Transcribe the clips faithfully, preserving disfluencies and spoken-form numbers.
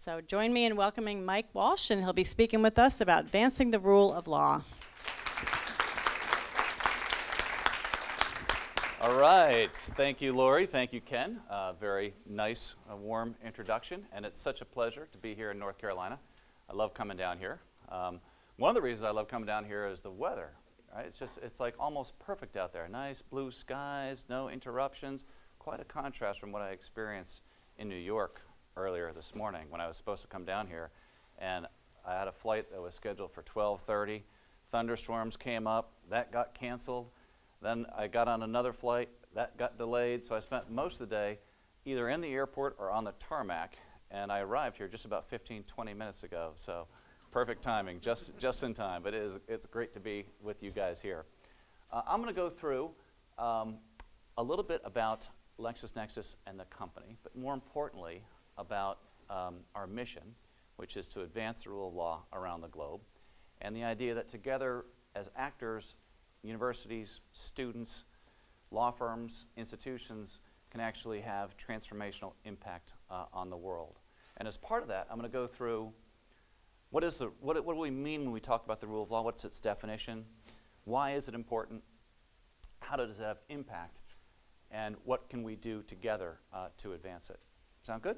So join me in welcoming Mike Walsh, and he'll be speaking with us about advancing the rule of law. All right. Thank you, Lori. Thank you, Ken. Uh, very nice, uh, warm introduction, and it's such a pleasure to be here in North Carolina. I love coming down here. Um, one of the reasons I love coming down here is the weather. Right? It's just, it's like almost perfect out there. Nice blue skies, no interruptions. Quite a contrast from what I experienced in New York earlier this morning when I was supposed to come down here, and I had a flight that was scheduled for twelve thirty. Thunderstorms came up, that got canceled. Then I got on another flight, that got delayed, so I spent most of the day either in the airport or on the tarmac, and I arrived here just about fifteen, twenty minutes ago, so perfect timing, just, just in time, but it is, it's great to be with you guys here. Uh, I'm gonna go through um, a little bit about LexisNexis and the company, but more importantly, about um, our mission, which is to advance the rule of law around the globe, and the idea that together as actors, universities, students, law firms, institutions can actually have transformational impact uh, on the world. And as part of that, I'm going to go through what is the, what, what do we mean when we talk about the rule of law, what's its definition, why is it important, how does it have impact, and what can we do together uh, to advance it. Sound good?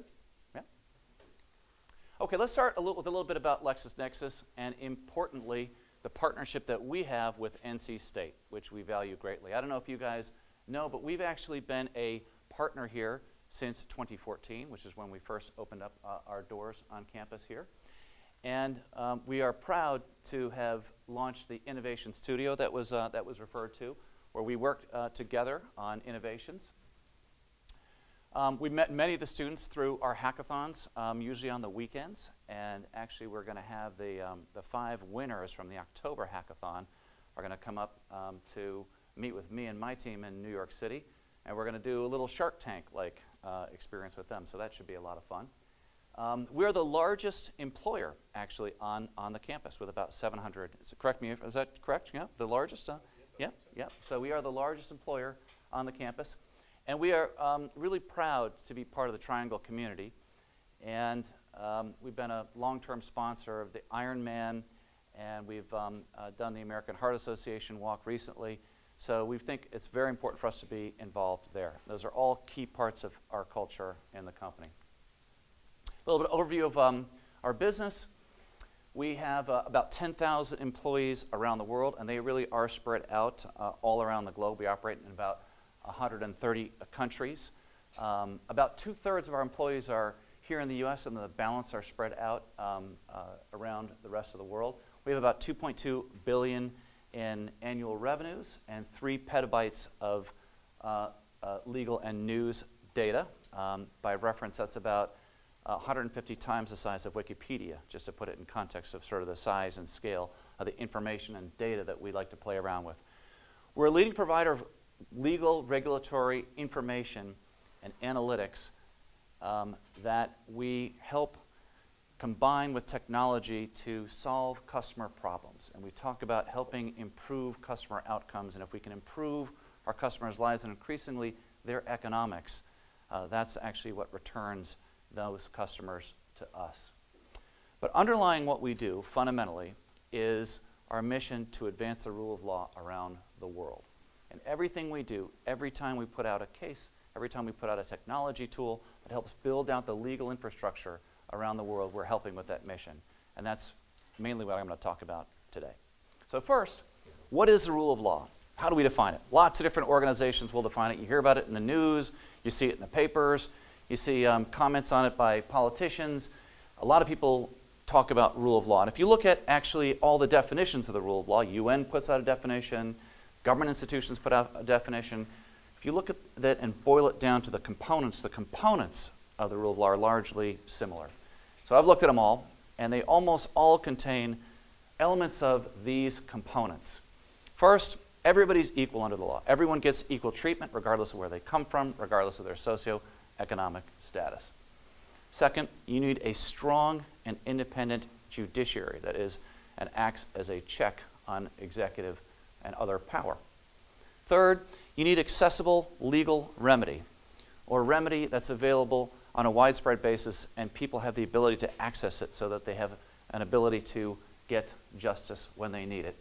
Okay, let's start a little, with a little bit about LexisNexis and, importantly, the partnership that we have with N C State, which we value greatly. I don't know if you guys know, but we've actually been a partner here since twenty fourteen, which is when we first opened up uh, our doors on campus here. And um, we are proud to have launched the Innovation Studio that was, uh, that was referred to, where we worked uh, together on innovations. Um, we met many of the students through our hackathons, um, usually on the weekends, and actually we're going to have the, um, the five winners from the October hackathon are going to come up um, to meet with me and my team in New York City, and we're going to do a little Shark Tank-like uh, experience with them, so that should be a lot of fun. Um, we're the largest employer, actually, on, on the campus with about seven hundred. Is it correct me if, is that correct? Yeah, the largest? Uh, yeah, yeah. So we are the largest employer on the campus. And we are um, really proud to be part of the Triangle community. And um, we've been a long-term sponsor of the Ironman, and we've um, uh, done the American Heart Association walk recently. So we think it's very important for us to be involved there. Those are all key parts of our culture and the company. A little bit of overview of um, our business. We have uh, about ten thousand employees around the world, and they really are spread out uh, all around the globe. We operate in about one hundred thirty uh, countries. Um, about two-thirds of our employees are here in the U S, and the balance are spread out um, uh, around the rest of the world. We have about two point two billion dollars in annual revenues and three petabytes of uh, uh, legal and news data. Um, by reference, that's about uh, one hundred fifty times the size of Wikipedia, just to put it in context of sort of the size and scale of the information and data that we like to play around with. We're a leading provider of legal, regulatory, information, and analytics um, that we help combine with technology to solve customer problems. And we talk about helping improve customer outcomes, and if we can improve our customers' lives and increasingly their economics, uh, that's actually what returns those customers to us. But underlying what we do, fundamentally, is our mission to advance the rule of law around the world. And everything we do, every time we put out a case, every time we put out a technology tool that helps build out the legal infrastructure around the world, we're helping with that mission. And that's mainly what I'm going to talk about today. So first, what is the rule of law? How do we define it? Lots of different organizations will define it. You hear about it in the news. You see it in the papers. You see um, comments on it by politicians. A lot of people talk about rule of law. And if you look at actually all the definitions of the rule of law, U N puts out a definition. Government institutions put out a definition. If you look at that and boil it down to the components, the components of the rule of law are largely similar. So I've looked at them all, and they almost all contain elements of these components. First, everybody's equal under the law. Everyone gets equal treatment regardless of where they come from, regardless of their socioeconomic status. Second, you need a strong and independent judiciary that is and acts as a check on executive and other power. Third, you need accessible legal remedy, or remedy that's available on a widespread basis and people have the ability to access it so that they have an ability to get justice when they need it.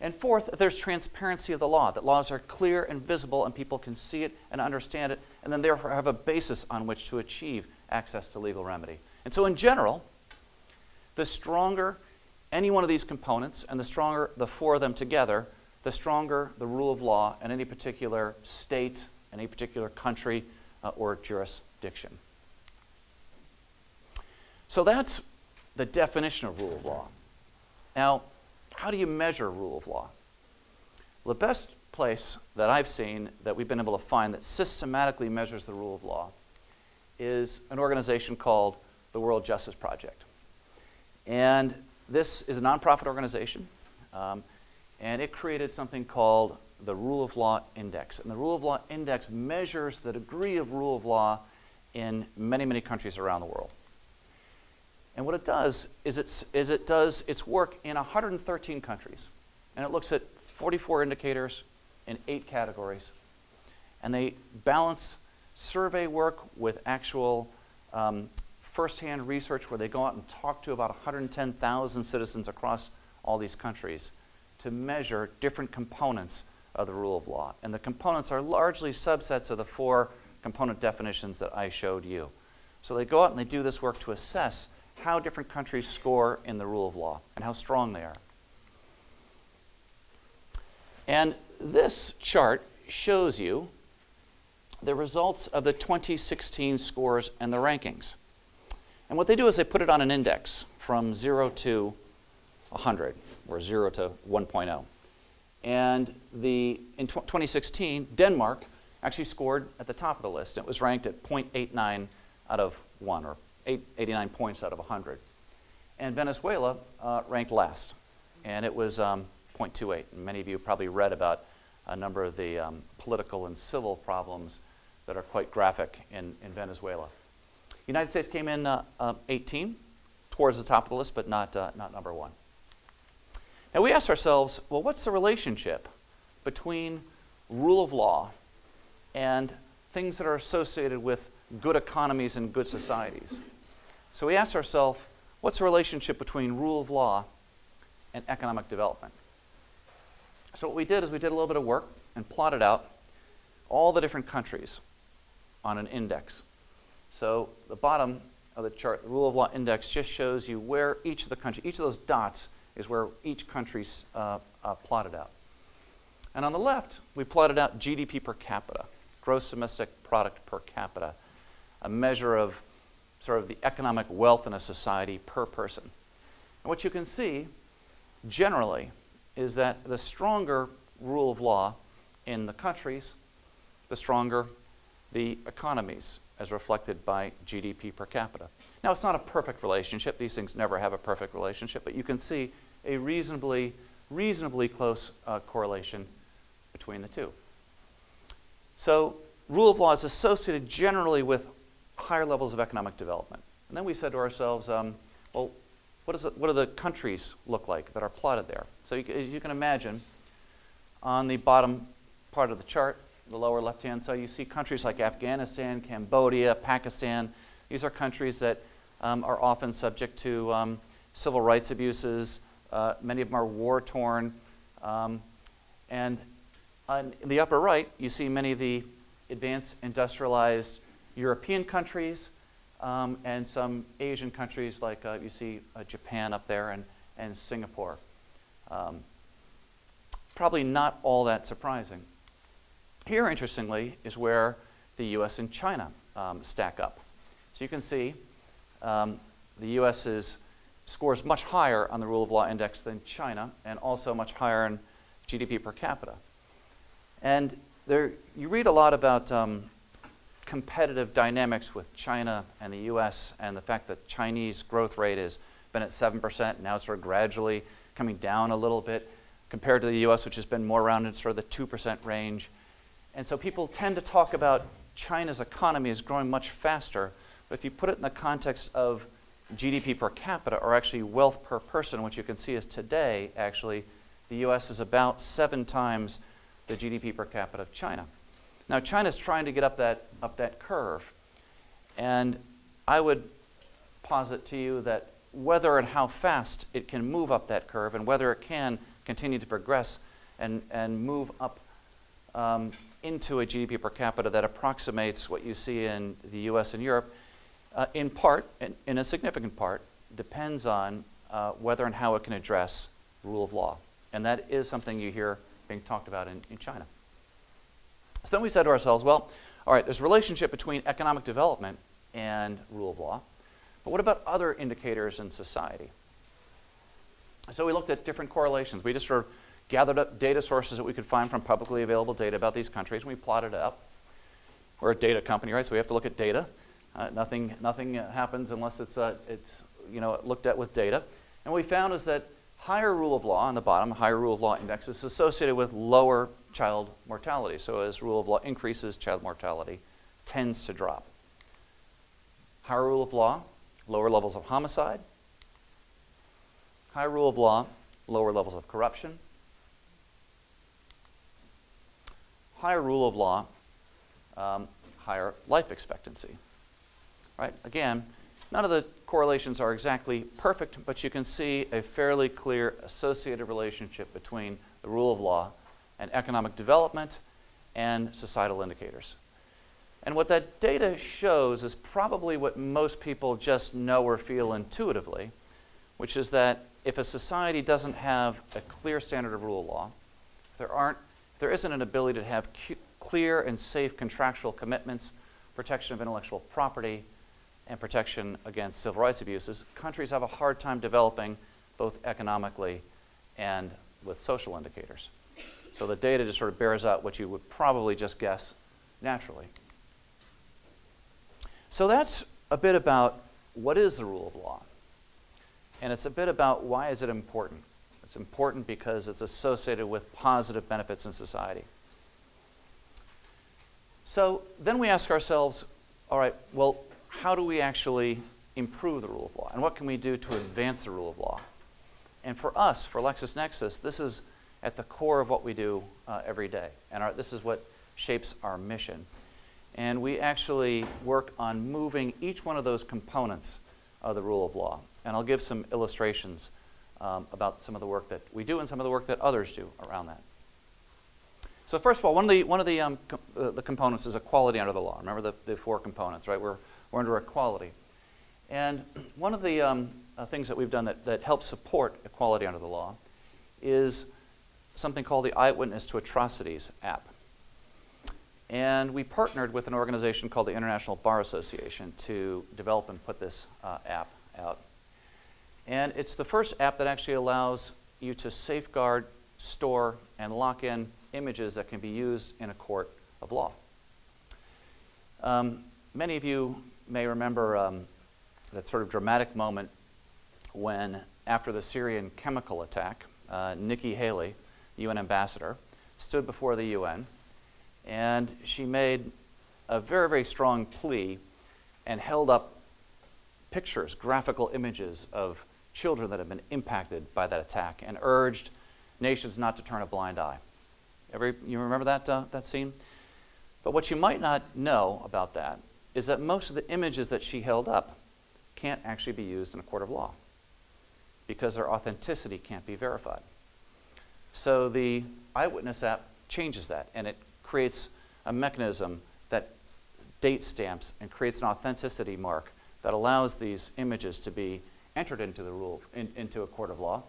And fourth, there's transparency of the law, that laws are clear and visible and people can see it and understand it and then therefore have a basis on which to achieve access to legal remedy. And so in general, the stronger any one of these components and the stronger the four of them together, the stronger the rule of law in any particular state, any particular country, uh, or jurisdiction. So that's the definition of rule of law. Now, how do you measure rule of law? Well, the best place that I've seen that we've been able to find that systematically measures the rule of law is an organization called the World Justice Project. And this is a nonprofit organization, um, and it created something called the Rule of Law Index. And the Rule of Law Index measures the degree of rule of law in many, many countries around the world. And what it does is, it's, is it does its work in one hundred thirteen countries. And it looks at forty-four indicators in eight categories. And they balance survey work with actual um, firsthand research where they go out and talk to about one hundred ten thousand citizens across all these countries to measure different components of the rule of law. And the components are largely subsets of the four component definitions that I showed you. So they go out and they do this work to assess how different countries score in the rule of law and how strong they are. And this chart shows you the results of the twenty sixteen scores and the rankings. And what they do is they put it on an index from zero to one hundred, or zero to one point oh. And the, in twenty sixteen, Denmark actually scored at the top of the list. It was ranked at zero point eight nine out of one, or eighty-nine points out of one hundred. And Venezuela uh, ranked last, and it was um, zero point two eight. And many of you probably read about a number of the um, political and civil problems that are quite graphic in, in Venezuela. The United States came in uh, uh, eighteen, towards the top of the list, but not, uh, not number one. Now we asked ourselves, well, what's the relationship between rule of law and things that are associated with good economies and good societies? So we asked ourselves, what's the relationship between rule of law and economic development? So what we did is we did a little bit of work and plotted out all the different countries on an index. So the bottom of the chart, the Rule of Law Index, just shows you where each of the country, each of those dots is where each country's uh, uh, plotted out. And on the left, we plotted out G D P per capita, gross domestic product per capita, a measure of sort of the economic wealth in a society per person. And what you can see generally is that the stronger rule of law in the countries, the stronger the economies as reflected by G D P per capita. Now, it's not a perfect relationship. These things never have a perfect relationship, but you can see a reasonably, reasonably close uh, correlation between the two. So rule of law is associated generally with higher levels of economic development. And then we said to ourselves, um, well, what, is it, what do the countries look like that are plotted there? So you, as you can imagine, on the bottom part of the chart, the lower left-hand side, you see countries like Afghanistan, Cambodia, Pakistan. These are countries that um, are often subject to um, civil rights abuses. Uh, many of them are war-torn. Um, and on the upper right, you see many of the advanced industrialized European countries um, and some Asian countries like uh, you see uh, Japan up there and, and Singapore. Um, probably not all that surprising. Here, interestingly, is where the U S and China um, stack up. So you can see um, the U S scores much higher on the Rule of Law Index than China and also much higher in G D P per capita. And there, you read a lot about um, competitive dynamics with China and the U S and the fact that Chinese growth rate has been at seven percent, now it's sort of gradually coming down a little bit compared to the U S, which has been more around in sort of the two percent range. And so people tend to talk about China's economy is growing much faster, But if you put it in the context of G D P per capita, or actually wealth per person, which you can see is today, actually, the U S is about seven times the G D P per capita of China. Now, China's trying to get up that, up that curve. And I would posit to you that whether and how fast it can move up that curve, and whether it can continue to progress and, and move up um, into a G D P per capita that approximates what you see in the U S and Europe, uh, in part, in, in a significant part, depends on uh, whether and how it can address rule of law. And that is something you hear being talked about in, in China. So then we said to ourselves, well, all right, there's a relationship between economic development and rule of law, but what about other indicators in society? So we looked at different correlations. We just sort of gathered up data sources that we could find from publicly available data about these countries, and we plotted it up. We're a data company, right? So we have to look at data. Uh, nothing, nothing happens unless it's, uh, it's you know, looked at with data. And what we found is that higher rule of law on the bottom, higher rule of law index, is associated with lower child mortality. So as rule of law increases, child mortality tends to drop. Higher rule of law, lower levels of homicide. High rule of law, lower levels of corruption. Higher rule of law, um, higher life expectancy. Right? Again, none of the correlations are exactly perfect, but you can see a fairly clear associated relationship between the rule of law and economic development and societal indicators. And what that data shows is probably what most people just know or feel intuitively, which is that if a society doesn't have a clear standard of rule of law, if there, aren't, if there isn't an ability to have clear and safe contractual commitments, protection of intellectual property, and protection against civil rights abuses, countries have a hard time developing both economically and with social indicators. So the data just sort of bears out what you would probably just guess naturally. So that's a bit about what is the rule of law. And it's a bit about why is it important. It's important because it's associated with positive benefits in society. So then we ask ourselves, all right, well, how do we actually improve the rule of law? And what can we do to advance the rule of law? And for us, for LexisNexis, this is at the core of what we do uh, every day. And our, this is what shapes our mission. And we actually work on moving each one of those components of the rule of law. And I'll give some illustrations um, about some of the work that we do and some of the work that others do around that. So first of all, one of the, one of the, um, com uh, the components is equality under the law. Remember the, the four components, right? We're, we're under equality. And one of the um, uh, things that we've done that, that helps support equality under the law is something called the Eyewitness to Atrocities app. And we partnered with an organization called the International Bar Association to develop and put this uh, app out. And it's the first app that actually allows you to safeguard, store, and lock in images that can be used in a court of law. Um, many of you may remember um, that sort of dramatic moment when, after the Syrian chemical attack, uh, Nikki Haley, U N ambassador, stood before the U N. And she made a very, very strong plea and held up pictures, graphical images of children that had been impacted by that attack and urged nations not to turn a blind eye. Every, you remember that, uh, that scene? But what you might not know about that is that most of the images that she held up can't actually be used in a court of law because their authenticity can't be verified. So the Eyewitness app changes that, and it creates a mechanism that date stamps and creates an authenticity mark that allows these images to be entered into the rule in, into a court of law,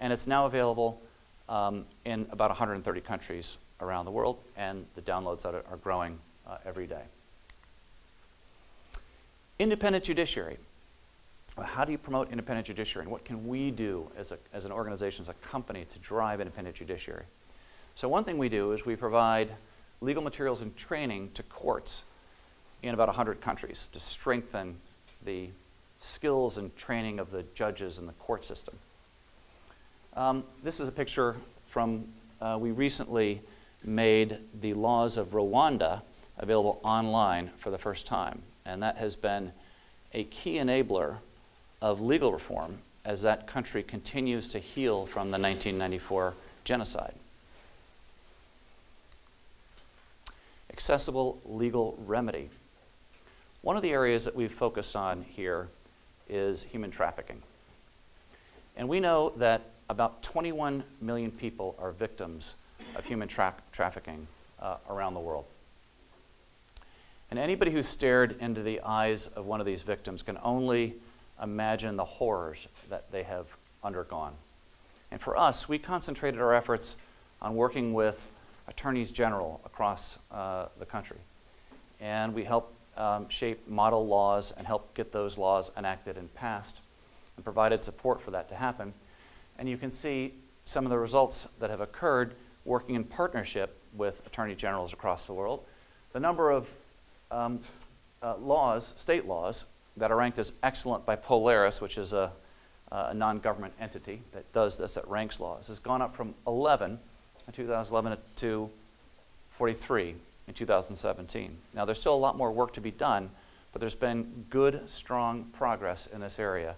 and it's now available um, in about one hundred thirty countries around the world, and the downloads that are growing uh, every day. Independent judiciary. Well, how do you promote independent judiciary, and what can we do as a, as an organization, as a company, to drive independent judiciary? So one thing we do is we provide legal materials and training to courts in about one hundred countries to strengthen the skills and training of the judges in the court system. Um, this is a picture from, uh, we recently made the laws of Rwanda available online for the first time. And that has been a key enabler of legal reform as that country continues to heal from the nineteen ninety-four genocide. Accessible legal remedy. One of the areas that we've focused on here is human trafficking. And we know that about twenty-one million people are victims of human tra trafficking uh, around the world. And anybody who stared into the eyes of one of these victims can only imagine the horrors that they have undergone. And for us, we concentrated our efforts on working with attorneys general across uh, the country. And we helped um, shape model laws and helped get those laws enacted and passed and provided support for that to happen. And you can see some of the results that have occurred working in partnership with attorney generals across the world. The number of um, uh, laws, state laws, that are ranked as excellent by Polaris, which is a, a non-government entity that does this, that ranks laws, has gone up from eleven in two thousand eleven to forty-three in two thousand seventeen. Now there's still a lot more work to be done, but there's been good, strong progress in this area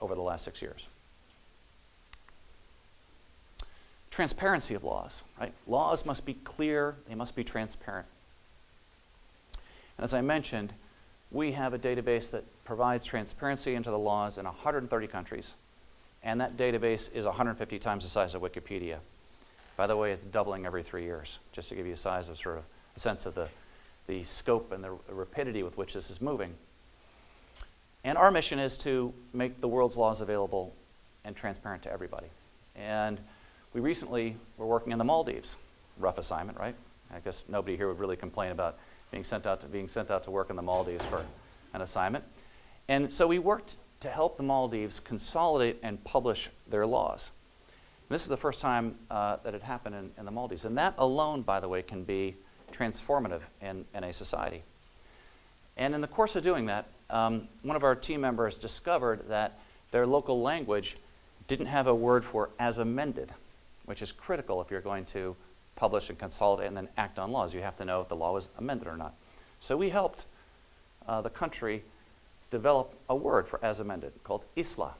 over the last six years. Transparency of laws, right? Laws must be clear, they must be transparent. And as I mentioned, we have a database that provides transparency into the laws in one hundred thirty countries, and that database is one hundred fifty times the size of Wikipedia. By the way, it's doubling every three years, just to give you a size of sort of a sense of the, the scope and the rapidity with which this is moving. And our mission is to make the world's laws available and transparent to everybody. And we recently were working in the Maldives. Rough assignment, right? I guess nobody here would really complain about being sent out to, being sent out to work in the Maldives for an assignment. And so we worked to help the Maldives consolidate and publish their laws. And this is the first time uh, that it happened in, in the Maldives. And that alone, by the way, can be transformative in, in a society. And in the course of doing that, um, one of our team members discovered that their local language didn't have a word for as amended, which is critical if you're going to publish and consolidate and then act on laws. You have to know if the law was amended or not. So we helped uh, the country develop a word for as amended called Isla.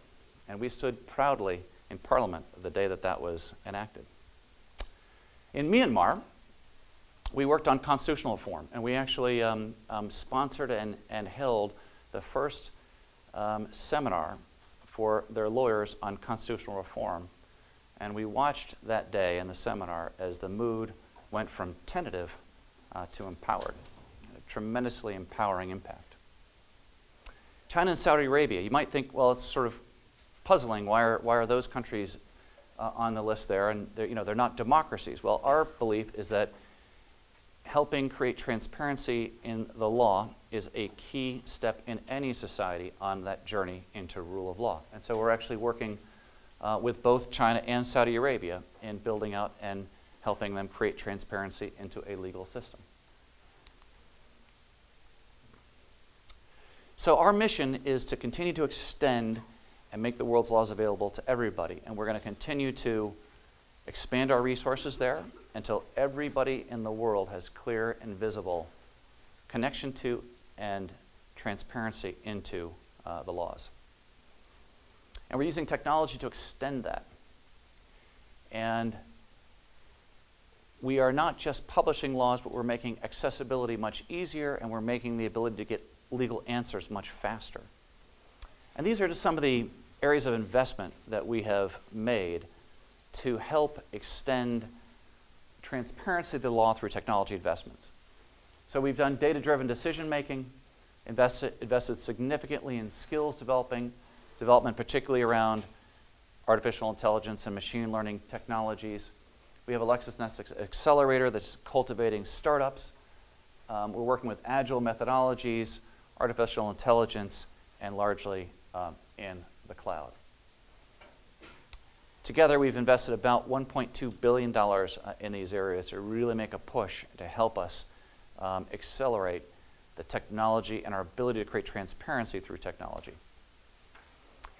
And we stood proudly in Parliament the day that that was enacted. In Myanmar, we worked on constitutional reform. And we actually um, um, sponsored and, and held the first um, seminar for their lawyers on constitutional reform. And we watched that day in the seminar as the mood went from tentative uh, to empowered, a tremendously empowering impact. China and Saudi Arabia, you might think, well, it's sort of puzzling. Why are, why are those countries uh, on the list there? And they're, you know, they're not democracies. Well, our belief is that helping create transparency in the law is a key step in any society on that journey into rule of law. And so we're actually working Uh, with both China and Saudi Arabia in building out and helping them create transparency into a legal system. So our mission is to continue to extend and make the world's laws available to everybody. And we're going to continue to expand our resources there until everybody in the world has clear and visible connection to and transparency into uh, the laws. And we're using technology to extend that. And we are not just publishing laws, but we're making accessibility much easier, and we're making the ability to get legal answers much faster. And these are just some of the areas of investment that we have made to help extend transparency of the law through technology investments. So we've done data-driven decision-making, invested, invested significantly in skills developing, development particularly around artificial intelligence and machine learning technologies. We have a LexisNexis accelerator that's cultivating startups. Um, we're working with agile methodologies, artificial intelligence, and largely um, in the cloud. Together, we've invested about one point two billion dollars uh, in these areas to really make a push to help us um, accelerate the technology and our ability to create transparency through technology.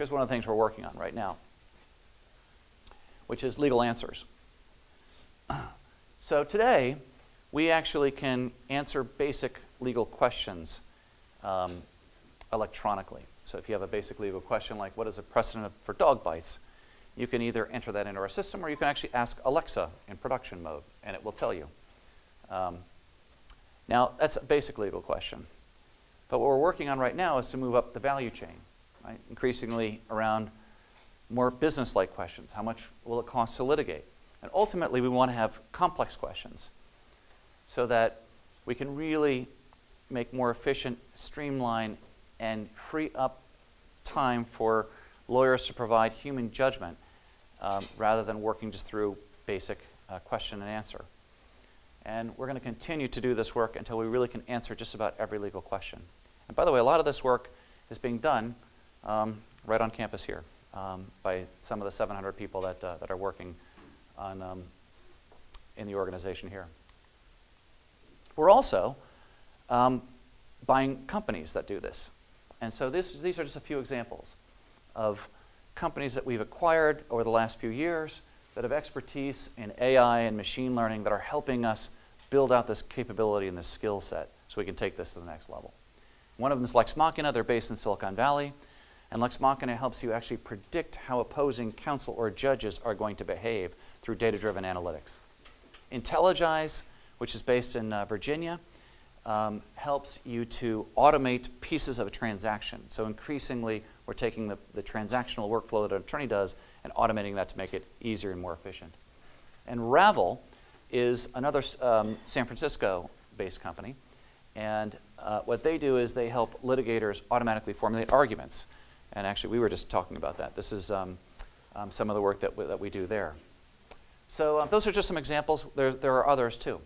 Here's one of the things we're working on right now, which is legal answers. So today, we actually can answer basic legal questions um, electronically. So if you have a basic legal question like, what is a precedent for dog bites? You can either enter that into our system, or you can actually ask Alexa in production mode, and it will tell you. Um, now, that's a basic legal question. But what we're working on right now is to move up the value chain, right? Increasingly around more business-like questions. How much will it cost to litigate? And ultimately, we want to have complex questions so that we can really make more efficient, streamline, and free up time for lawyers to provide human judgment um, rather than working just through basic uh, question and answer. And we're going to continue to do this work until we really can answer just about every legal question. And by the way, a lot of this work is being done um, right on campus here um, by some of the seven hundred people that, uh, that are working on, um, in the organization here. We're also um, buying companies that do this. And so this, these are just a few examples of companies that we've acquired over the last few years that have expertise in A I and machine learning that are helping us build out this capability and this skill set so we can take this to the next level. One of them is Lex Machina. They're based in Silicon Valley. And Lex Machina helps you actually predict how opposing counsel or judges are going to behave through data-driven analytics. Intelligize, which is based in uh, Virginia, um, helps you to automate pieces of a transaction. So increasingly, we're taking the, the transactional workflow that an attorney does and automating that to make it easier and more efficient. And Ravel is another um, San Francisco-based company. And uh, what they do is they help litigators automatically formulate arguments. And actually, we were just talking about that. This is um, um, some of the work that we, that we do there. So uh, those are just some examples. There, there are others, too.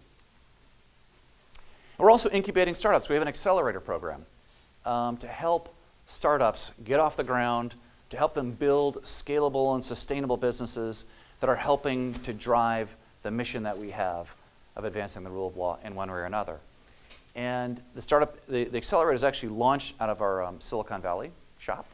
We're also incubating startups. We have an accelerator program um, to help startups get off the ground, to help them build scalable and sustainable businesses that are helping to drive the mission that we have of advancing the rule of law in one way or another. And the startup, the, the accelerator is actually launched out of our um, Silicon Valley shop.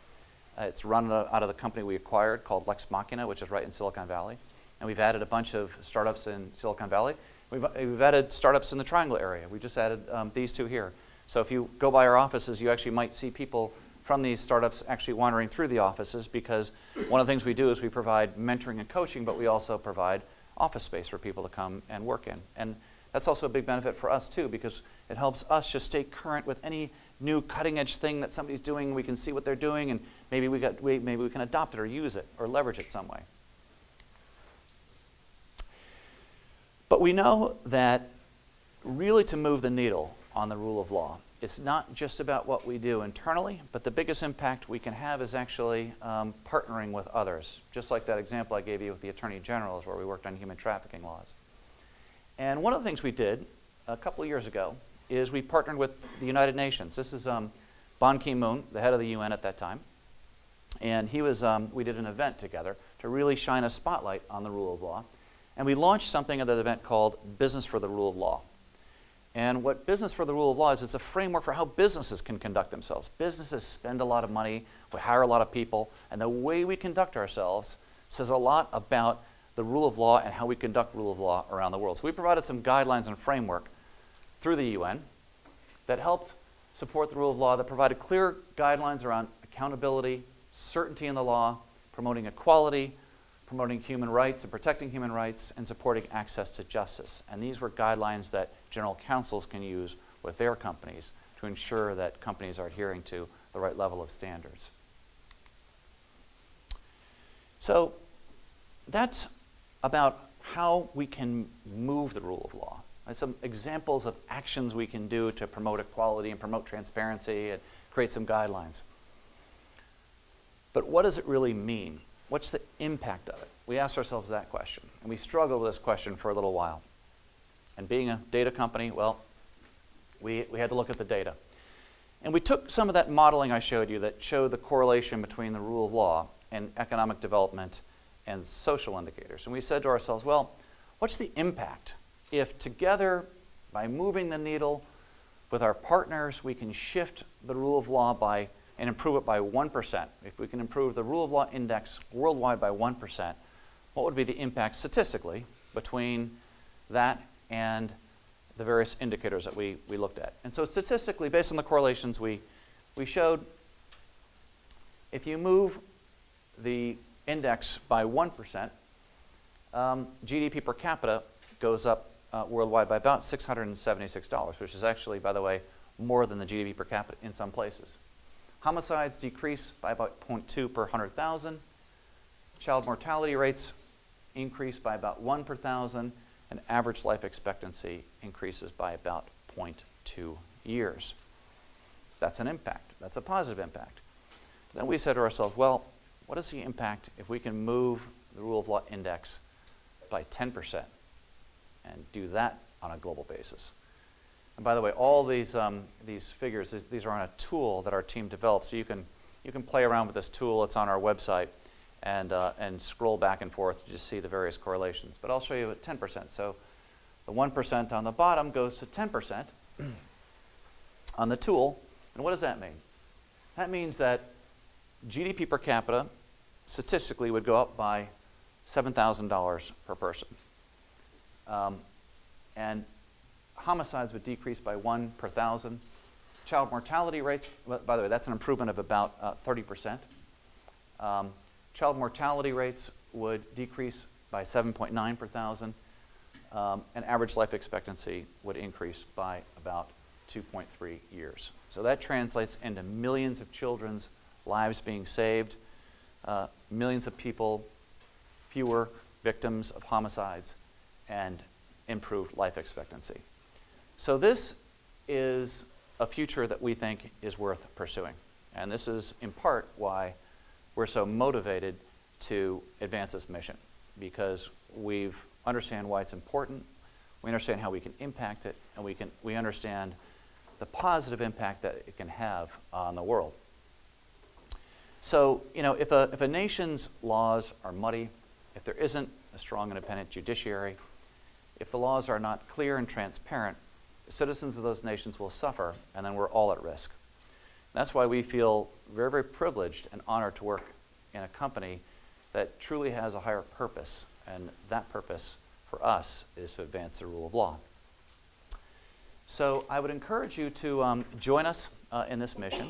Uh, it's run out of the company we acquired called Lex Machina, which is right in Silicon Valley. And we've added a bunch of startups in Silicon Valley. We've, we've added startups in the Triangle area. We just added um, these two here. So if you go by our offices, you actually might see people from these startups actually wandering through the offices, because one of the things we do is we provide mentoring and coaching, but we also provide office space for people to come and work in. And that's also a big benefit for us too, because it helps us just stay current with any new cutting edge thing that somebody's doing. We can see what they're doing, and maybe we, got, we, maybe we can adopt it or use it or leverage it some way. But we know that really to move the needle on the rule of law, it's not just about what we do internally, but the biggest impact we can have is actually um, partnering with others, just like that example I gave you with the Attorney Generals where we worked on human trafficking laws. And one of the things we did a couple of years ago is we partnered with the United Nations. This is um, Ban Ki-moon, the head of the U N at that time. And he was, um, we did an event together to really shine a spotlight on the rule of law. And we launched something at that event called Business for the Rule of Law. And what Business for the Rule of Law is, it's a framework for how businesses can conduct themselves. Businesses spend a lot of money, we hire a lot of people, and the way we conduct ourselves says a lot about the rule of law and how we conduct rule of law around the world. So we provided some guidelines and framework through the U N that helped support the rule of law, that provided clear guidelines around accountability, certainty in the law, promoting equality, promoting human rights and protecting human rights, and supporting access to justice. And these were guidelines that general counsels can use with their companies to ensure that companies are adhering to the right level of standards. So that's about how we can move the rule of law. And some examples of actions we can do to promote equality and promote transparency and create some guidelines. But what does it really mean? What's the impact of it? We asked ourselves that question, and we struggled with this question for a little while. And being a data company, well, we, we had to look at the data. And we took some of that modeling I showed you that showed the correlation between the rule of law and economic development and social indicators. And we said to ourselves, well, what's the impact if together, by moving the needle with our partners, we can shift the rule of law by and improve it by one percent. If we can improve the rule of law index worldwide by one percent, what would be the impact statistically between that and the various indicators that we, we looked at? And so statistically, based on the correlations we, we showed, If you move the index by one percent, um, G D P per capita goes up uh, worldwide by about six hundred seventy-six dollars, which is actually, by the way, more than the G D P per capita in some places. Homicides decrease by about zero point two per one hundred thousand. Child mortality rates increase by about one per thousand, and average life expectancy increases by about zero point two years. That's an impact. That's a positive impact. Then we said to ourselves, well, what is the impact if we can move the rule of law index by ten percent and do that on a global basis? And by the way, all these, um, these figures, these, these are on a tool that our team developed, so you can, you can play around with this tool. It's on our website, and, uh, and scroll back and forth to just see the various correlations. But I'll show you at ten percent. So the one percent on the bottom goes to ten percent on the tool. And what does that mean? That means that G D P per capita statistically would go up by seven thousand dollars per person. Um, and homicides would decrease by one per thousand. Child mortality rates, well, by the way, that's an improvement of about uh, thirty percent. Um, child mortality rates would decrease by seven point nine per thousand. Um, and average life expectancy would increase by about two point three years. So that translates into millions of children's lives being saved, uh, millions of people, fewer victims of homicides, and improved life expectancy. So this is a future that we think is worth pursuing. And this is in part why we're so motivated to advance this mission, because we understand why it's important, we understand how we can impact it, and we, can, we understand the positive impact that it can have on the world. So, you know, if a, if a nation's laws are muddy, if there isn't a strong independent judiciary, if the laws are not clear and transparent, citizens of those nations will suffer, and then we're all at risk. And that's why we feel very, very privileged and honored to work in a company that truly has a higher purpose, and that purpose for us is to advance the rule of law. So I would encourage you to um, join us uh, in this mission.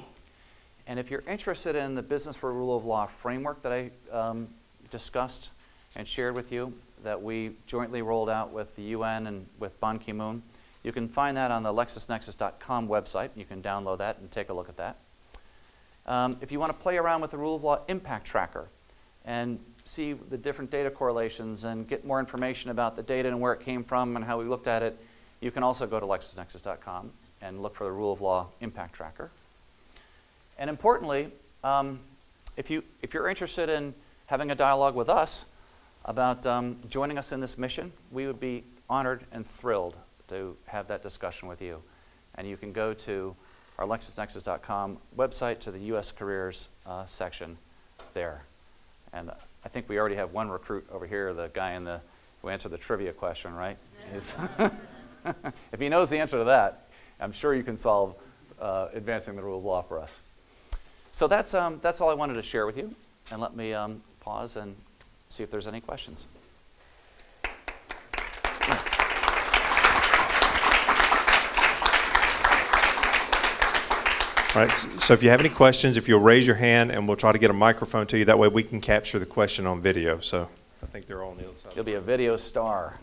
And if you're interested in the Business for Rule of Law framework that I um, discussed and shared with you, that we jointly rolled out with the U N and with Ban Ki-moon, you can find that on the Lexis Nexis dot com website. You can download that and take a look at that. Um, if you want to play around with the Rule of Law Impact Tracker and see the different data correlations and get more information about the data and where it came from and how we looked at it, you can also go to Lexis Nexis dot com and look for the Rule of Law Impact Tracker. And importantly, um, if, you, if you're interested in having a dialogue with us about um, joining us in this mission, we would be honored and thrilled to have that discussion with you. And you can go to our Lexis Nexis dot com website to the U S Careers uh, section there. And I think we already have one recruit over here, the guy in the, who answered the trivia question, right? If he knows the answer to that, I'm sure you can solve uh, advancing the rule of law for us. So that's, um, that's all I wanted to share with you. And let me um, pause and see if there's any questions. All right, so if you have any questions, if you'll raise your hand, and we'll try to get a microphone to you. That way we can capture the question on video. So I think they're all on the other side. You'll be a video star.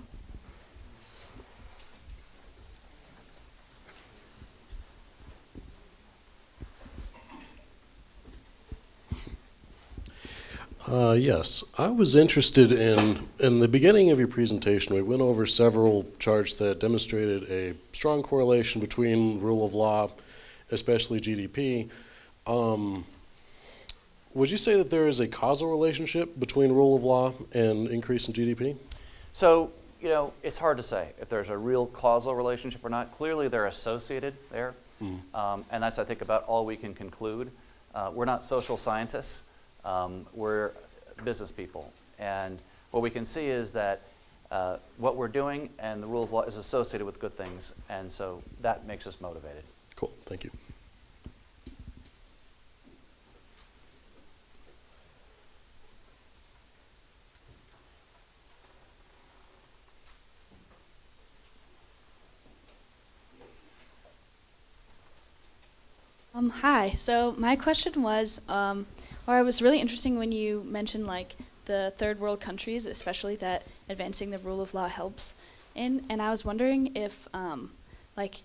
Uh, yes, I was interested in, in the beginning of your presentation, we went over several charts that demonstrated a strong correlation between rule of law, especially G D P. Um, would you say that there is a causal relationship between rule of law and increase in G D P? So, you know, it's hard to say if there's a real causal relationship or not. Clearly they're associated there, mm. um, and that's, I think, about all we can conclude. Uh, we're not social scientists. Um, we're business people, and what we can see is that uh, what we're doing and the rule of law is associated with good things, and so that makes us motivated. Cool, thank you. Um, hi, so my question was, um, Or it was really interesting when you mentioned like the third world countries, especially that advancing the rule of law helps in. And I was wondering if um, like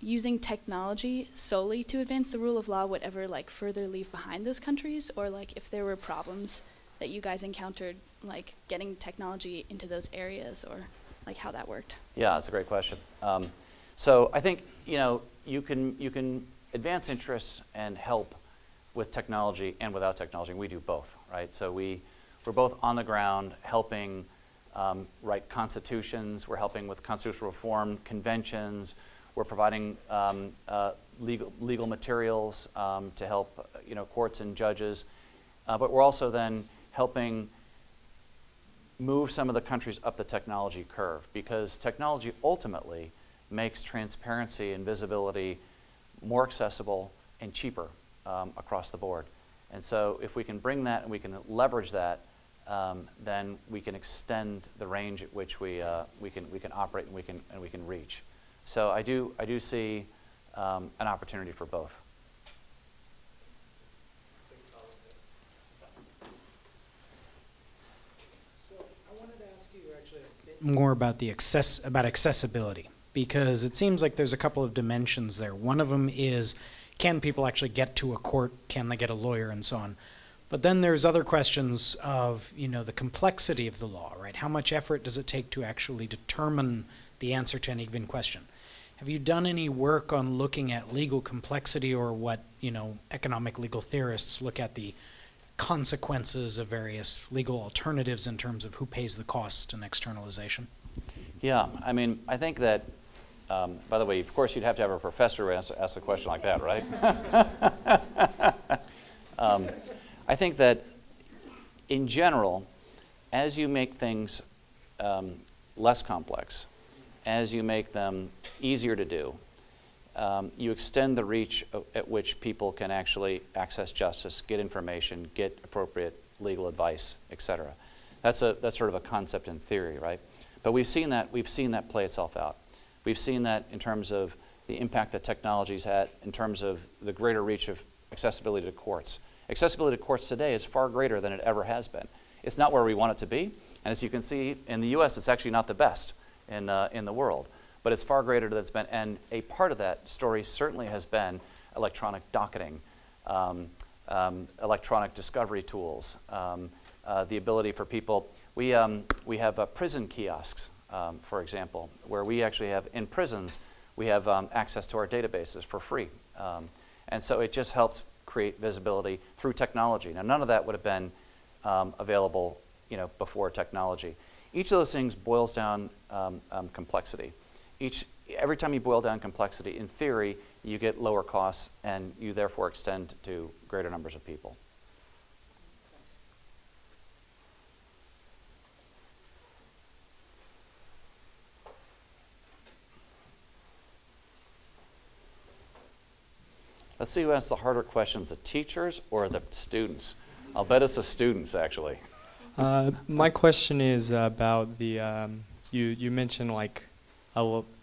using technology solely to advance the rule of law would ever like further leave behind those countries, or like if there were problems that you guys encountered like getting technology into those areas, or like how that worked. Yeah, that's a great question. Um, so I think you know you can you can advance interests and help with technology and without technology. We do both, right? So we we're both on the ground helping um, write constitutions. We're helping with constitutional reform conventions. We're providing um, uh, legal legal materials um, to help you know courts and judges. Uh, but we're also then helping move some of the countries up the technology curve, because technology ultimately makes transparency and visibility more accessible and cheaper um, across the board. And so if we can bring that and we can leverage that, um, then we can extend the range at which we, uh, we, can, we can operate and we can, and we can reach. So I do, I do see um, an opportunity for both. More about the access about accessibility, because it seems like there's a couple of dimensions there. One of them is, can people actually get to a court? Can they get a lawyer, and so on? But then there's other questions of you know the complexity of the law, right? How much effort does it take to actually determine the answer to any given question? Have you done any work on looking at legal complexity, or what you know economic legal theorists look at the consequences of various legal alternatives in terms of who pays the cost and externalization? Yeah, I mean, I think that, um, by the way, of course you'd have to have a professor ask, ask a question like that, right? um, I think that in general, as you make things um, less complex, as you make them easier to do, Um, you extend the reach of, at which people can actually access justice, get information, get appropriate legal advice, et cetera. That's a that's sort of a concept in theory, right? But we've seen that we've seen that play itself out. We've seen that in terms of the impact that technology's had in terms of the greater reach of accessibility to courts. Accessibility to courts today is far greater than it ever has been. It's not where we want it to be, and as you can see in the U S, it's actually not the best in uh, in the world. But it's far greater than it's been, and a part of that story certainly has been electronic docketing, um, um, electronic discovery tools, um, uh, the ability for people. We, um, we have uh, prison kiosks, um, for example, where we actually have, in prisons, we have um, access to our databases for free. Um, and so it just helps create visibility through technology. Now, none of that would have been um, available you know, before technology. Each of those things boils down um, um, complexity. Each, every time you boil down complexity, in theory, you get lower costs, and you therefore extend to greater numbers of people. Let's see who asks the harder questions, the teachers or the students. I'll bet it's the students, actually. Uh, my question is about the, um, you, you mentioned like,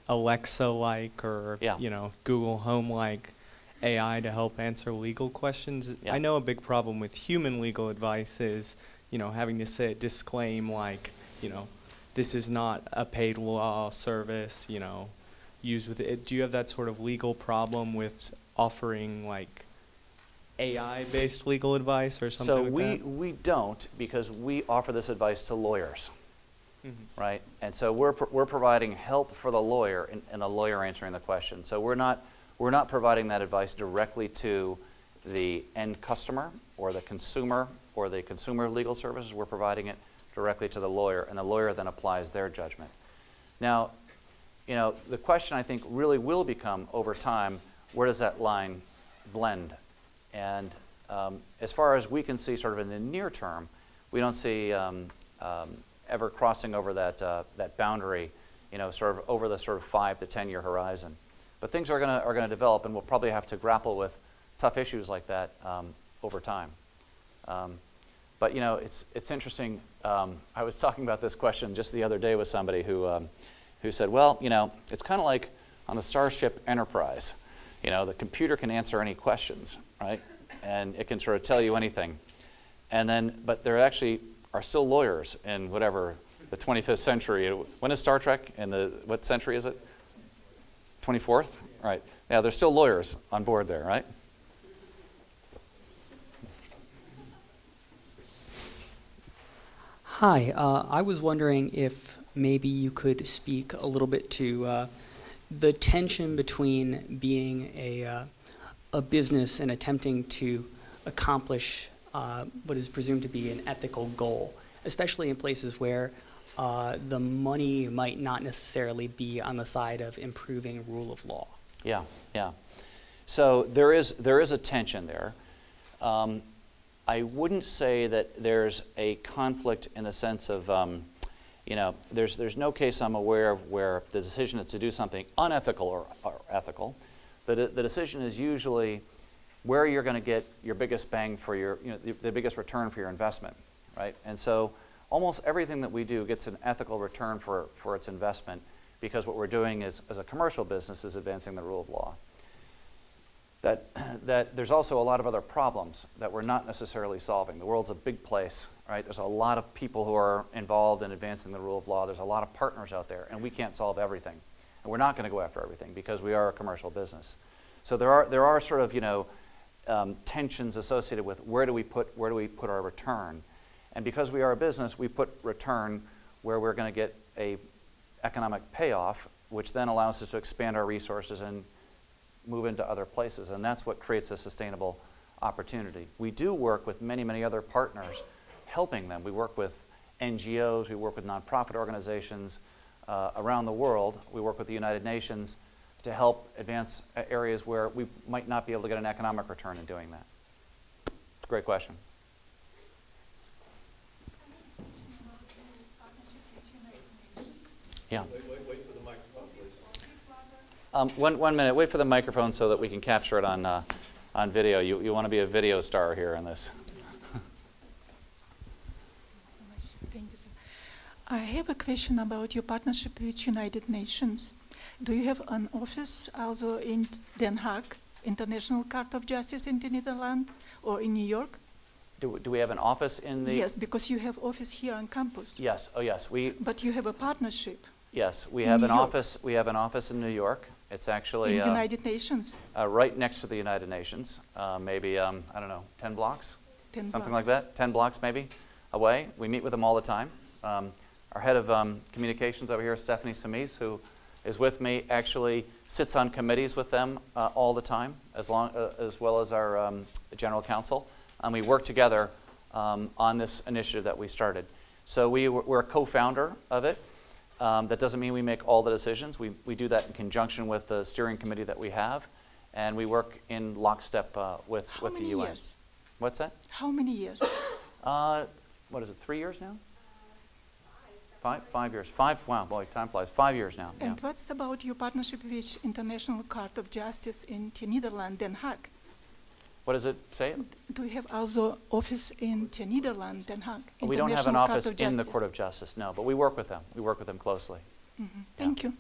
Alexa-like or yeah. you know Google Home-like A I to help answer legal questions. Yeah. I know a big problem with human legal advice is you know having to say disclaim like you know this is not a paid law service. You know, use with it. Do you have that sort of legal problem with offering like A I-based legal advice or something? So like we that? we don't, because we offer this advice to lawyers. Mm-hmm. Right, and so we're pro we're providing help for the lawyer and, and the lawyer answering the question. So we're not we're not providing that advice directly to the end customer or the consumer or the consumer of legal services. We're providing it directly to the lawyer, and the lawyer then applies their judgment. Now, you know, the question I think really will become over time: where does that line blend? And um, as far as we can see, sort of in the near term, we don't see. Um, um, ever crossing over that, uh, that boundary, you know, sort of over the sort of five to ten year horizon. But things are gonna, are gonna develop, and we'll probably have to grapple with tough issues like that um, over time. Um, but you know, it's, it's interesting. Um, I was talking about this question just the other day with somebody who, um, who said, well, you know, it's kind of like on the Starship Enterprise. You know, the computer can answer any questions, right? and it can sort of tell you anything. And then, but there actually are still lawyers in whatever, the twenty-fifth century. When is Star Trek? In the, what century is it? twenty-fourth? Right. Yeah, there's still lawyers on board there, right? Hi, uh, I was wondering if maybe you could speak a little bit to uh, the tension between being a, uh, a business and attempting to accomplish uh, what is presumed to be an ethical goal, especially in places where uh, the money might not necessarily be on the side of improving rule of law. Yeah, yeah. So there is, there is a tension there. Um, I wouldn't say that there's a conflict in the sense of, um, you know, there's, there's no case I'm aware of where the decision is to do something unethical or, or ethical. The, de the decision is usually where you're going to get your biggest bang for your, you know, the, the biggest return for your investment, right? And so almost everything that we do gets an ethical return for, for its investment, because what we're doing is, as a commercial business, is advancing the rule of law. That, that there's also a lot of other problems that we're not necessarily solving. The world's a big place, right? There's a lot of people who are involved in advancing the rule of law. There's a lot of partners out there, and we can't solve everything. And we're not going to go after everything because we are a commercial business. So there are, there are sort of, you know, um, tensions associated with where do we put, where do we put our return? And because we are a business, we put return where we're going to get a economic payoff, which then allows us to expand our resources and move into other places, and that's what creates a sustainable opportunity. We do work with many, many other partners, helping them. We work with N G Os, we work with nonprofit organizations uh, around the world. We work with the United Nations to help advance areas where we might not be able to get an economic return in doing that. Great question. Yeah. Um, one, one minute, wait for the microphone so that we can capture it on, uh, on video. You, you want to be a video star here in this. I have a question about your partnership with United Nations. Do you have an office also in Den Haag, International Court of Justice in the Netherlands, or in New York? Do, do we have an office in the... Yes, because you have office here on campus. Yes, oh yes. We. But you have a partnership. Yes, we have an office, we have an office in New York. It's actually in uh, United Nations. Uh, right next to the United Nations, uh, maybe, um, I don't know, ten blocks? ten something blocks. Like that, ten blocks maybe, away. We meet with them all the time. Um, our head of um, communications over here, Stephanie Samis, who is with me, actually sits on committees with them uh, all the time, as, long, uh, as well as our um, general counsel. And we work together um, on this initiative that we started. So we w we're a co-founder of it. Um, that doesn't mean we make all the decisions. We, we do that in conjunction with the steering committee that we have, and we work in lockstep uh, with, with the U N. How many years? What's that? How many years? Uh, what is it, three years now? Five, five years. Five, wow, boy, time flies. Five years now. And yeah. What's about your partnership with International Court of Justice in the Netherlands, Den Haag? What does it say? Do you have also office in the Netherlands, Den Haag? We don't have an office in the Court of Justice, no, but we work with them. We work with them closely. Mm-hmm. Yeah. Thank you.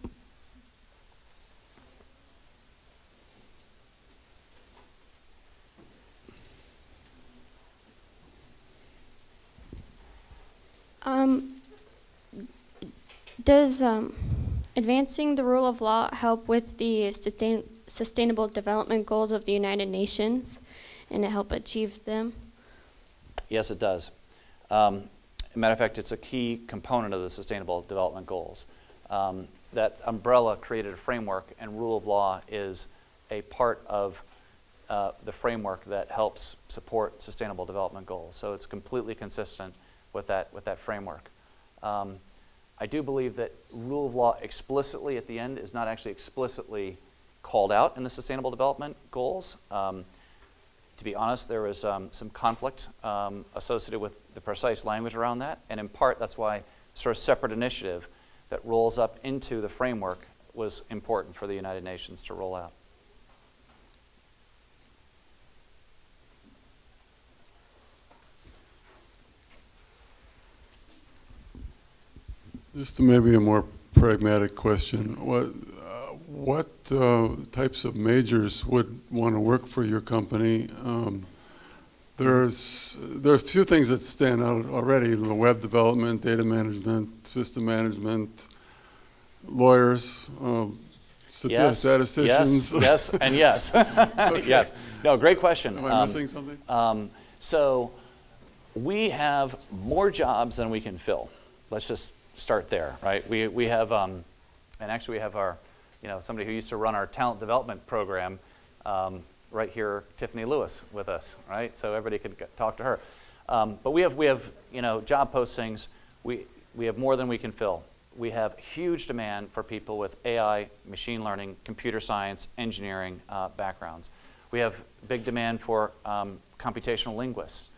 Um, does um, advancing the rule of law help with the sustain sustainable development goals of the United Nations? And to help achieve them? Yes, it does. Um, as a matter of fact, it's a key component of the Sustainable Development Goals. Um, that umbrella created a framework, and rule of law is a part of uh, the framework that helps support Sustainable Development Goals. So it's completely consistent with that, with that framework. Um, I do believe that rule of law explicitly at the end is not actually explicitly called out in the Sustainable Development Goals. Um, To be honest, there was um, some conflict um, associated with the precise language around that, and in part that's why sort of separate initiative that rolls up into the framework was important for the United Nations to roll out. Just maybe a more pragmatic question. What, What uh, types of majors would want to work for your company? Um, There's, there are a few things that stand out already: the web development, data management, system management, lawyers, uh, yes, statisticians. Yes, yes, and yes. Okay. Yes. No, great question. Am I um, missing something? Um, so we have more jobs than we can fill. Let's just start there, right? We, we have, um, and actually we have our, you know, somebody who used to run our talent development program, um, right here, Tiffany Lewis, with us, right? So everybody could get, talk to her. Um, but we have, we have, you know, job postings. We, we have more than we can fill. We have huge demand for people with A I, machine learning, computer science, engineering uh, backgrounds. We have big demand for um, computational linguists.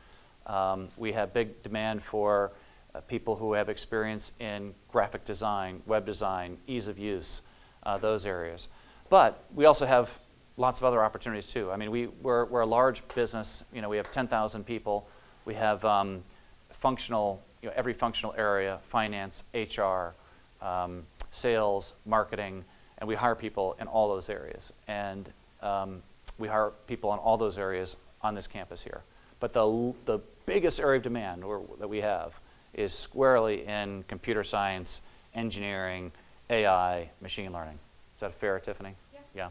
Um, we have big demand for uh, people who have experience in graphic design, web design, ease of use, uh, those areas. But we also have lots of other opportunities too. I mean, we, we're, we're a large business. You know, we have ten thousand people. We have um, functional, you know, every functional area: finance, H R, um, sales, marketing, and we hire people in all those areas. And um, we hire people in all those areas on this campus here. But the, the biggest area of demand or, that we have is squarely in computer science, engineering, A I, machine learning. Is that fair, Tiffany? Yeah. Yeah.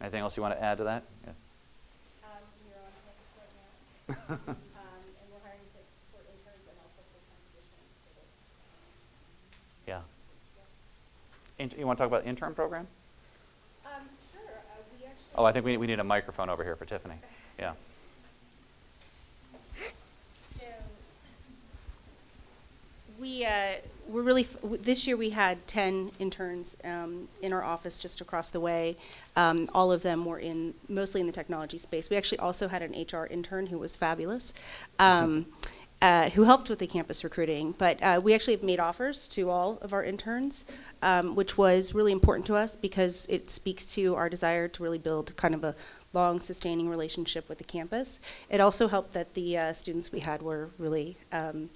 Anything else you want to add to that? Yeah. Um, you're on campus right now, um, and we're hiring for interns and also full-time positions for this. Yeah. Yeah. In, you want to talk about the intern program? Um, sure. Uh, we actually oh, I think we, we need a microphone over here for Tiffany. Yeah. So we uh, we're really f this year we had ten interns um, in our office just across the way. Um, all of them were in mostly in the technology space. We actually also had an H R intern who was fabulous, um, uh, who helped with the campus recruiting. But uh, we actually have made offers to all of our interns, um, which was really important to us because it speaks to our desire to really build kind of a long sustaining relationship with the campus. It also helped that the uh, students we had were really um,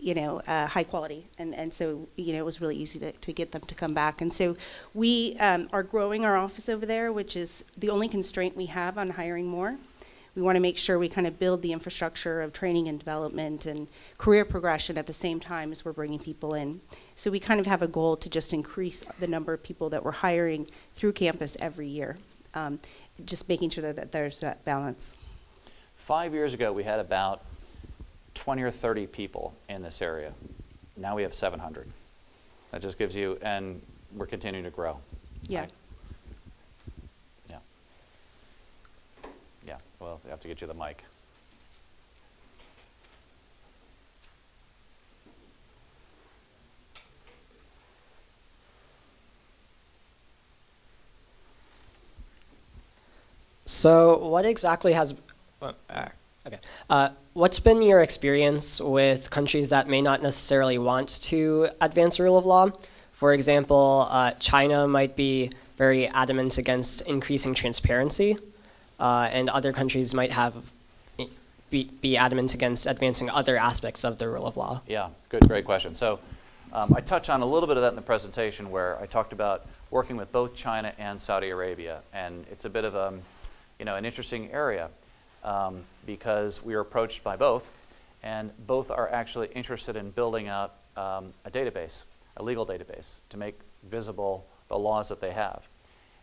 you know, uh, high quality. And, and so, you know, it was really easy to, to get them to come back. And so we um, are growing our office over there, which is the only constraint we have on hiring more. We want to make sure we kind of build the infrastructure of training and development and career progression at the same time as we're bringing people in. So we kind of have a goal to just increase the number of people that we're hiring through campus every year, um, just making sure that, that there's that balance. Five years ago, we had about twenty or thirty people in this area. Now we have seven hundred. That just gives you, and we're continuing to grow. Yeah. Right? Yeah. Yeah, well, we have to get you the mic. So what exactly has, well, uh, okay. Uh, what's been your experience with countries that may not necessarily want to advance the rule of law? For example, uh, China might be very adamant against increasing transparency, uh, and other countries might have be, be adamant against advancing other aspects of the rule of law. Yeah, good, great question. So um, I touched on a little bit of that in the presentation where I talked about working with both China and Saudi Arabia, and it's a bit of a, you know, an interesting area. Um, because we are approached by both, and both are actually interested in building out um, a database, a legal database, to make visible the laws that they have.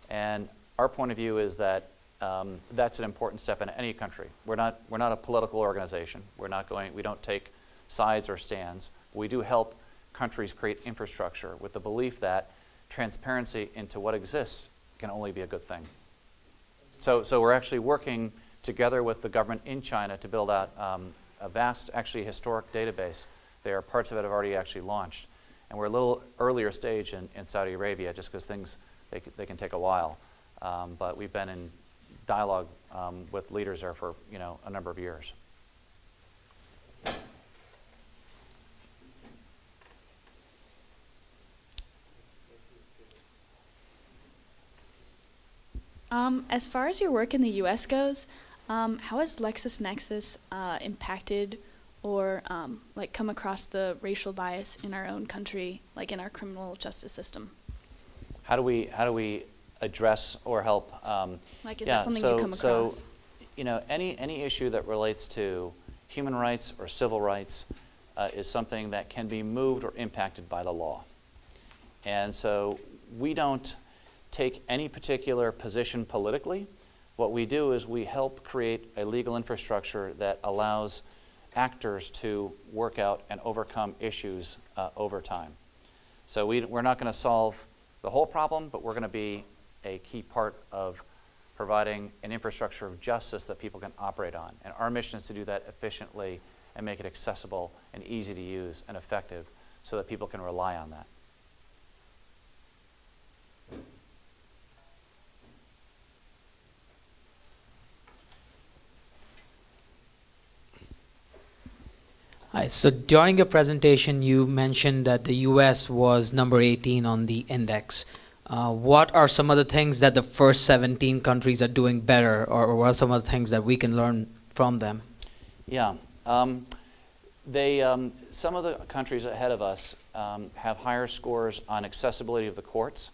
And our point of view is that um, that's an important step in any country. We're not, we're not a political organization. We're not going, we don't take sides or stands. We do help countries create infrastructure with the belief that transparency into what exists can only be a good thing. So, so we're actually working together with the government in China to build out um, a vast, actually historic database. There are parts of it have already actually launched. And we're a little earlier stage in, in Saudi Arabia just because things, they, they can take a while. Um, but we've been in dialogue um, with leaders there for, you know, a number of years. Um, as far as your work in the U S goes, Um, how has LexisNexis uh, impacted or um, like come across the racial bias in our own country, like in our criminal justice system? How do we how do we address or help? Um, like, is yeah, that something so, you come across? So you know, any, any issue that relates to human rights or civil rights uh, is something that can be moved or impacted by the law. And so we don't take any particular position politically. What we do is we help create a legal infrastructure that allows actors to work out and overcome issues uh, over time. So we, we're not going to solve the whole problem, but we're going to be a key part of providing an infrastructure of justice that people can operate on. And our mission is to do that efficiently and make it accessible and easy to use and effective so that people can rely on that. Hi, so during your presentation, you mentioned that the U S was number eighteen on the index. Uh, what are some of the things that the first seventeen countries are doing better, or, or what are some of the things that we can learn from them? Yeah, um, they, um, some of the countries ahead of us um, have higher scores on accessibility of the courts.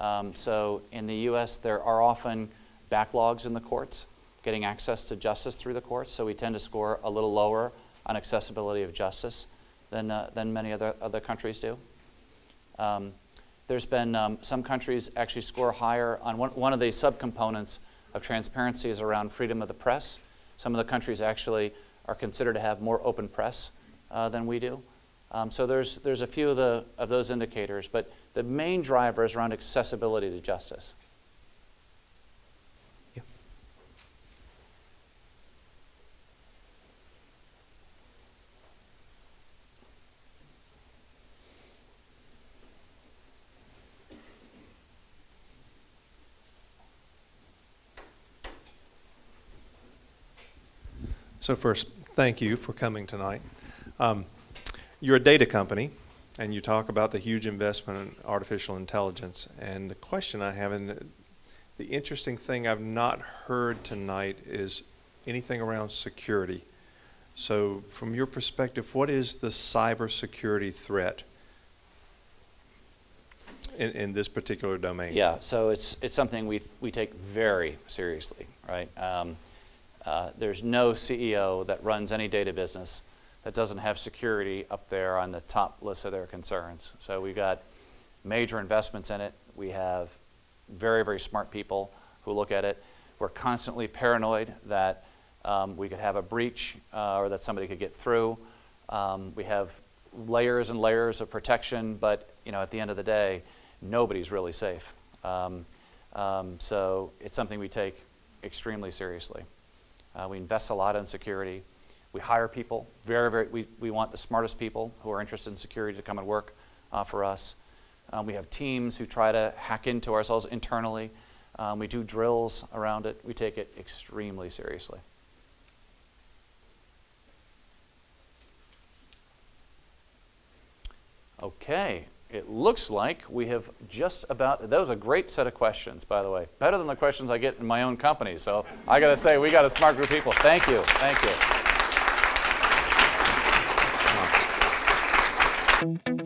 Um, so in the U S, there are often backlogs in the courts, getting access to justice through the courts, so we tend to score a little lower on accessibility of justice than, uh, than many other, other countries do. Um, there's been um, some countries actually score higher on one, one of the subcomponents of transparency is around freedom of the press. Some of the countries actually are considered to have more open press uh, than we do. Um, so there's, there's a few of, the, of those indicators, but the main driver is around accessibility to justice. So first, thank you for coming tonight. Um, you're a data company, and you talk about the huge investment in artificial intelligence. And the question I have, and the, the interesting thing I've not heard tonight, is anything around security. So from your perspective, what is the cybersecurity threat in, in this particular domain? Yeah, so it's, it's something we, we take very seriously, right? Um, Uh, there's no C E O that runs any data business that doesn't have security up there on the top list of their concerns. So we've got major investments in it. We have very, very smart people who look at it. We're constantly paranoid that um, we could have a breach uh, or that somebody could get through. Um, we have layers and layers of protection, but you know, at the end of the day, nobody's really safe. Um, um, so it's something we take extremely seriously. Uh, we invest a lot in security. We hire people. Very, very. We, we want the smartest people who are interested in security to come and work uh, for us. Um, we have teams who try to hack into ourselves internally. Um, we do drills around it. We take it extremely seriously. Okay, it looks like we have just about, that was a great set of questions, by the way. Better than the questions I get in my own company, so I gotta say, we got a smart group of people. Thank you, thank you.